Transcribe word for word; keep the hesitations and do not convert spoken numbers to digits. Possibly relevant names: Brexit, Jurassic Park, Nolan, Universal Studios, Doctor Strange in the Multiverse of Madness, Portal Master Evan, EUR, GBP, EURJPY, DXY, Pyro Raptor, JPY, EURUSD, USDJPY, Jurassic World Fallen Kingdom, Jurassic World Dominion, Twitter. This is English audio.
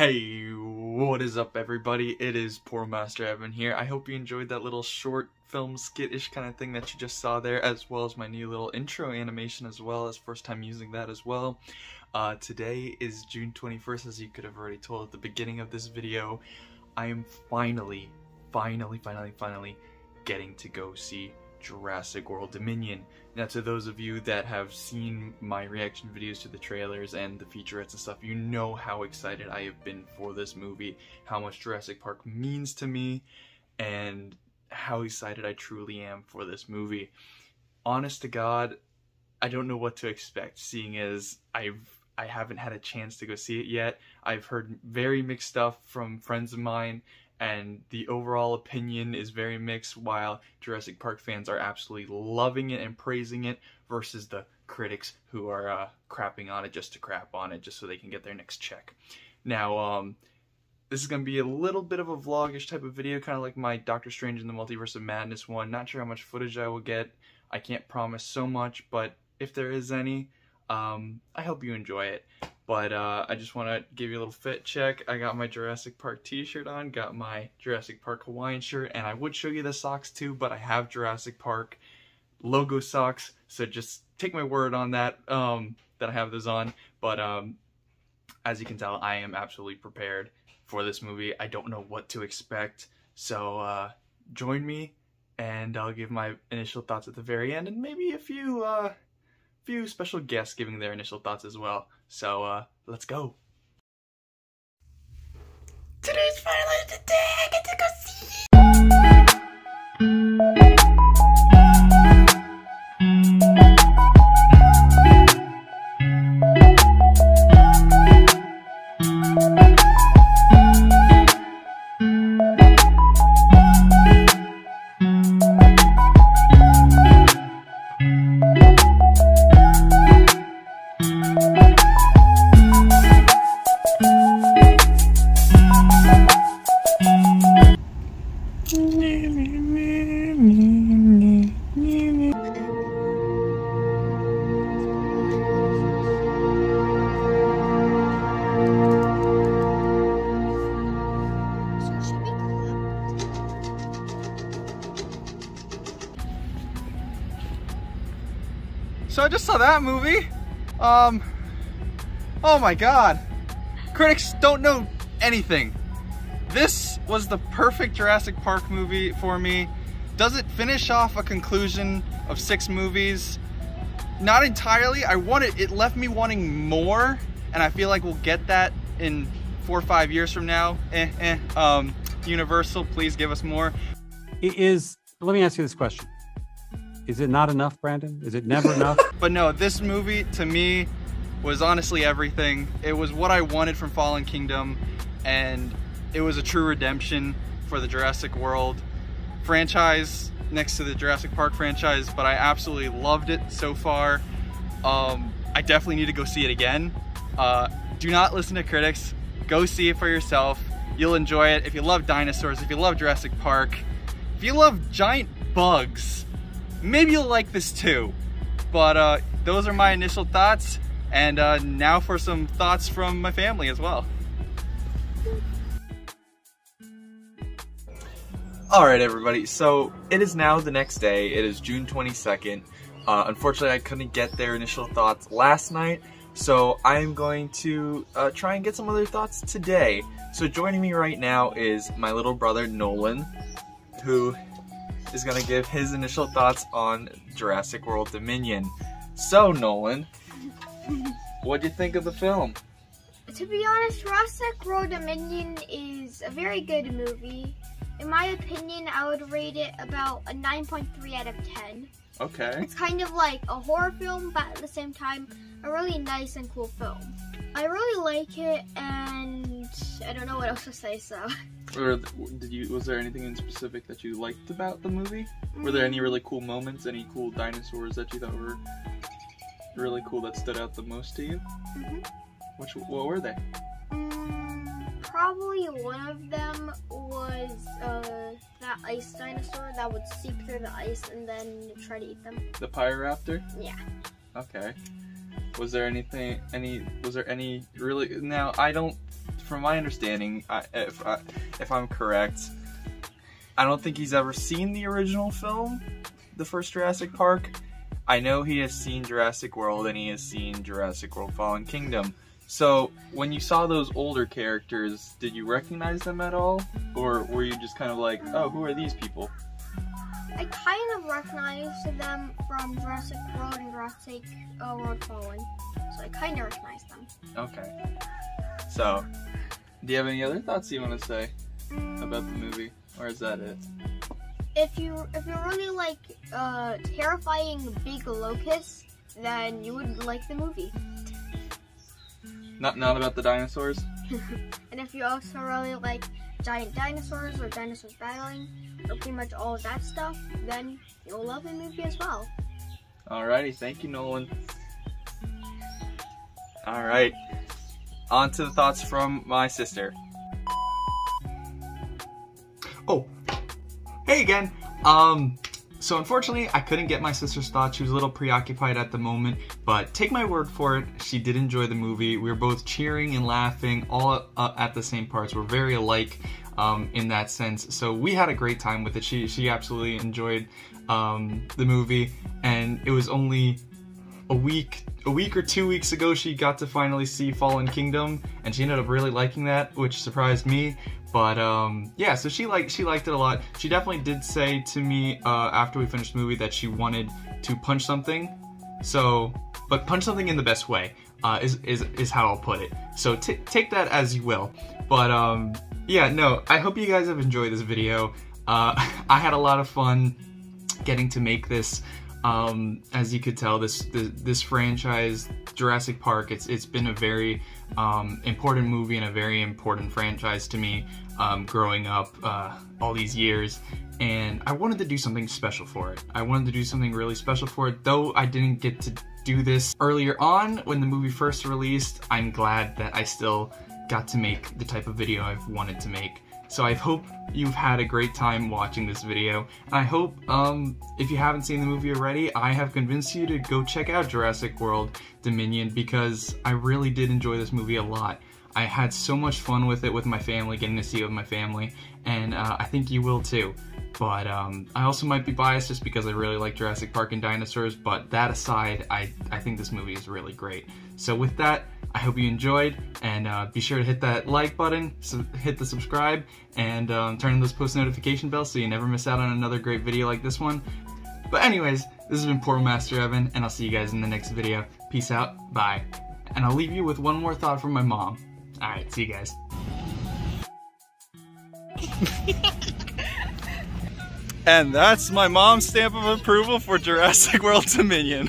Hey, what is up everybody? It is Portal Master Evan here. I hope you enjoyed that little short film skit-ish kind of thing that you just saw there, as well as my new little intro animation, as well as first time using that as well. Uh, today is June twenty-first, as you could have already told at the beginning of this video. I am finally, finally, finally, finally getting to go see Jurassic World Dominion. Now, to those of you that have seen my reaction videos to the trailers and the featurettes and stuff, you know how excited I have been for this movie, how much Jurassic Park means to me, and how excited I truly am for this movie. Honest to God, I don't know what to expect, seeing as I've I haven't had a chance to go see it yet. I've heard very mixed stuff from friends of mine, and the overall opinion is very mixed, while Jurassic Park fans are absolutely loving it and praising it, versus the critics who are uh, crapping on it just to crap on it, just so they can get their next check. Now, um, this is going to be a little bit of a vlogish type of video, kind of like my Doctor Strange in the Multiverse of Madness one. Not sure how much footage I will get. I can't promise so much, but if there is any, um, I hope you enjoy it. But uh, I just want to give you a little fit check. I got my Jurassic Park t-shirt on, got my Jurassic Park Hawaiian shirt, and I would show you the socks too, but I have Jurassic Park logo socks, so just take my word on that, um, that I have those on. But um, as you can tell, I am absolutely prepared for this movie. I don't know what to expect, so uh, join me, and I'll give my initial thoughts at the very end, and maybe a few, uh, few special guests giving their initial thoughts as well. So, uh, let's go. Today's finally the day I get to go see So I just saw that movie. Um, oh my God. Critics don't know anything. This was the perfect Jurassic Park movie for me. Does it finish off a conclusion of six movies? Not entirely. I wanted, it left me wanting more, and I feel like we'll get that in four or five years from now. Eh, eh. Um, Universal, please give us more. It is, let me ask you this question. Is it not enough, Brandon? Is it never enough? But no, this movie to me was honestly everything. It was what I wanted from Fallen Kingdom, and it was a true redemption for the Jurassic World franchise next to the Jurassic Park franchise, but I absolutely loved it so far. Um, I definitely need to go see it again. Uh, do not listen to critics. Go see it for yourself. You'll enjoy it. If you love dinosaurs, if you love Jurassic Park, if you love giant bugs, maybe you'll like this too. But uh, those are my initial thoughts, and uh, now for some thoughts from my family as well. Alright everybody, so it is now the next day. It is June twenty-second. Uh, unfortunately, I couldn't get their initial thoughts last night, so I'm going to uh, try and get some of their thoughts today. So joining me right now is my little brother Nolan, who is gonna give his initial thoughts on Jurassic World Dominion. So Nolan, what'd you think of the film? To be honest, Jurassic World Dominion is a very good movie. In my opinion, I would rate it about a nine point three out of ten. Okay. It's kind of like a horror film, but at the same time, a really nice and cool film. I really like it, and I don't know what else to say, so. Or did you? Was there anything in specific that you liked about the movie? Mm-hmm. Were there any really cool moments, any cool dinosaurs that you thought were really cool that stood out the most to you? Mm-hmm. Which, what were they? Mm, probably one of them was uh, that ice dinosaur that would seep through the ice and then try to eat them. The Pyro Raptor? Yeah. Okay. Was there anything, any, was there any really, now I don't, from my understanding, I, if, I, if I'm correct, I don't think he's ever seen the original film, the first Jurassic Park. I know he has seen Jurassic World and he has seen Jurassic World Fallen Kingdom. So when you saw those older characters, did you recognize them at all? Or were you just kind of like, oh, who are these people? I kind of recognized them from Jurassic World and Jurassic uh, World Fallen. So I kind of recognized them. Okay. So, do you have any other thoughts you want to say mm. about the movie? Or is that it? If you if you really like uh, terrifying big locusts, then you would like the movie. Not not about the dinosaurs. And if you also really like giant dinosaurs or dinosaurs battling, or pretty much all of that stuff, then you'll love the movie as well. Alrighty, thank you, Nolan. All right, on to the thoughts from my sister. Oh. Hey again! Um, so unfortunately, I couldn't get my sister's thoughts. She was a little preoccupied at the moment, but take my word for it, she did enjoy the movie. We were both cheering and laughing all uh, at the same parts. We're very alike um, in that sense. So we had a great time with it. She, she absolutely enjoyed um, the movie, and it was only a week, a week or two weeks ago she got to finally see Fallen Kingdom, and she ended up really liking that, which surprised me. But um, yeah, so she liked she liked it a lot. She definitely did say to me uh, after we finished the movie that she wanted to punch something. So, but punch something in the best way uh, is is is how I'll put it. So t take that as you will. But um, yeah, no, I hope you guys have enjoyed this video. Uh, I had a lot of fun getting to make this. Um, as you could tell, this, this this franchise, Jurassic Park, it's it's been a very um, important movie and a very important franchise to me um, growing up uh, all these years, and I wanted to do something special for it. I wanted to do something really special for it, though I didn't get to do this earlier on when the movie first released. I'm glad that I still got to make the type of video I've wanted to make. So I hope you've had a great time watching this video, and I hope um, if you haven't seen the movie already, I have convinced you to go check out Jurassic World Dominion, because I really did enjoy this movie a lot. I had so much fun with it with my family, getting to see it with my family, and uh, I think you will too. But um, I also might be biased just because I really like Jurassic Park and dinosaurs, but that aside, I, I think this movie is really great. So with that, I hope you enjoyed, and uh, be sure to hit that like button, so hit the subscribe, and um, turn on those post notification bells so you never miss out on another great video like this one. But anyways, this has been Portal Master Evan, and I'll see you guys in the next video. Peace out, bye. And I'll leave you with one more thought from my mom. Alright, see you guys. And that's my mom's stamp of approval for Jurassic World Dominion.